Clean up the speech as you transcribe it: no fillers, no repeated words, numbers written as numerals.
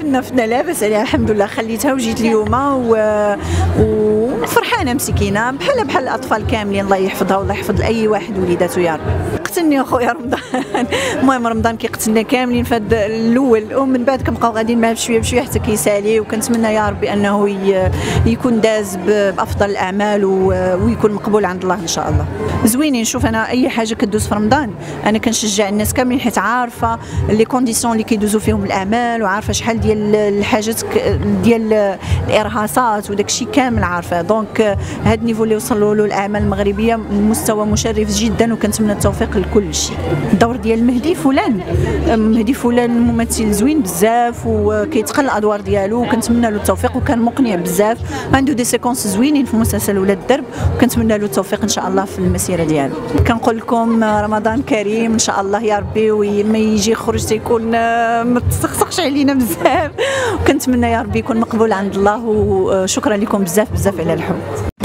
فنا لاباس عليها الحمد لله، خليتها وجيت اليوم وفرحانه مسكينه بحال الاطفال كاملين، الله يحفظها والله يحفظ لاي واحد وليداتو يا رب. قتلني اخويا رمضان، المهم رمضان كيقتلنا كاملين في هذا الاول، ومن بعد كنبقاو غاديين معاه بشويه بشويه حتى كيسالي، وكنتمنى يا ربي انه يكون داز بافضل الاعمال ويكون مقبول عند الله ان شاء الله. زوينين، نشوف انا اي حاجه كدوز في رمضان انا كنشجع الناس كاملين، حيت عارفه لي كونديسيون اللي كيدوزوا فيهم الاعمال، وعارفه شحال ديال الحاجات ديال الارهاصات وداكشي كامل عارفه. دونك هاد النيفو اللي وصلوا له الاعمال المغربيه مستوى مشرف جدا، وكنتمنى التوفيق لكل شيء. الدور ديال مهدي فلان ممثل زوين بزاف وكيتقن الادوار ديالو، وكنتمنى له التوفيق وكان مقنع بزاف، عنده دي سيكونس زوينين في مسلسل ولاد الدرب، وكنتمنى له التوفيق ان شاء الله في المسيره ديالو. كنقول لكم رمضان كريم ان شاء الله يا ربي، وما يجي خرج تيكون ما تسخسخش علينا بزاف، وكنتمنى يا ربي يكون مقبول عند الله. وشكرا لكم بزاف بزاف على الحب.